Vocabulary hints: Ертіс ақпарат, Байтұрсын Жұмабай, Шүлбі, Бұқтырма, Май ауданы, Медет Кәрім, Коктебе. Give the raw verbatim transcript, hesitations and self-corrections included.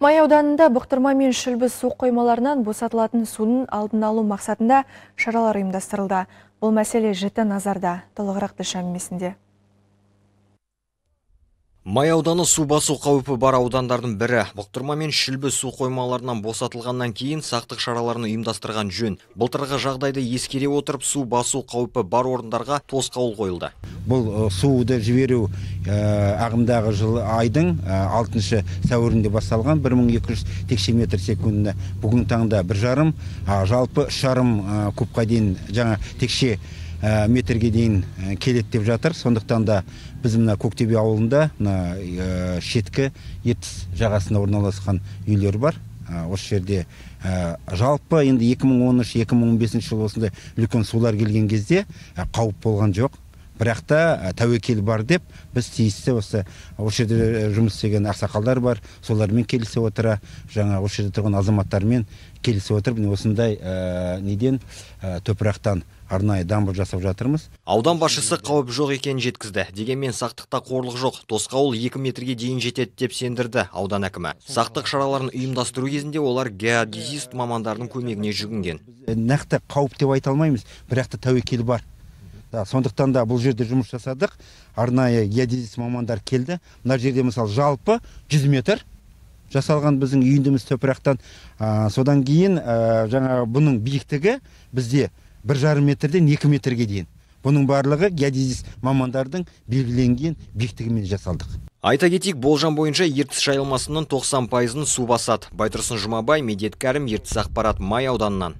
Май ауданында Бұқтырма мен Шүлбі су қоймаларынан босатылатын судың алдын алу мақсатында шаралар ұйымдастырылды. Бұл мәселе жіті назарда, толығырақты шәңгімесінде. Май ауданы су басу қауіпі бар аудандардың бірі. Бұқтырма мен Шүлбі су қоймаларынан босатылғаннан кейін сақтық шараларын ұйымдастырған жөн. Былтырғы жағдайды ескере отырып су басу қауіпі бар орындарға тосқауыл қойылды. Бұл суды жіберу ағымдағы жылы айдың алтыншы сәуірінде басталған бір мың екі жүз текше метр секундына бүгін таңда бір жарым, жалпы шарым кубқа дейін жаңа текше метрге дейін келеді деп жатыр. Сондықтан да біз мына Коктебе ауылында мына шеткі ертіс жағасына орналасқан үйлер бар. Осы жерде жалпы енді екі мың он үш екі мың он бесінші жыл осындай үлкен сулар келген кезде қауіп болған жоқ. Бірақ та тәуекел бар деп біз тиісті осы осы жерде жұмыс істеген ақсақалдар бар, солармен келісе отыра, жаңа осы жерде тұрған азаматтармен келісе отырып, осындай неден топырақтан арнайы дамбы жасап жатырмыз. Аудан басшысы қауіп жоқ екенін жеткізді. Дегенмен сақтықта қорлық жоқ. Тосқауыл екі метрге дейін жетеді деп сендірді аудан әкімі. Сақтық шараларын ұйымдастыру кезінде олар геодезист мамандардың көмегіне жүгінген. Нақты қауіп деп айта алмаймыз, бірақ та тәуекел бар. Сондықтан да бұл жерде жұмыс жасадық. Арнайы геодезист мамандар келді. Мына жерде мысалы жалпы жүз метр жасалған біздің үйіндіміз топырақтан. Содан кейін жаңа бұның биіктігі бізде бір жарым метрден екі метрге дейін. Бұның барлығы геодезист мамандардың белгіленген биіктігімен жасалдық. Айта кетейік, болжам бойынша ертіс жайылмасының тоқсан пайызын су басады. Байтұрсын Жұмабай, Медет Кәрім, ертіс ақпарат, Май ауданынан.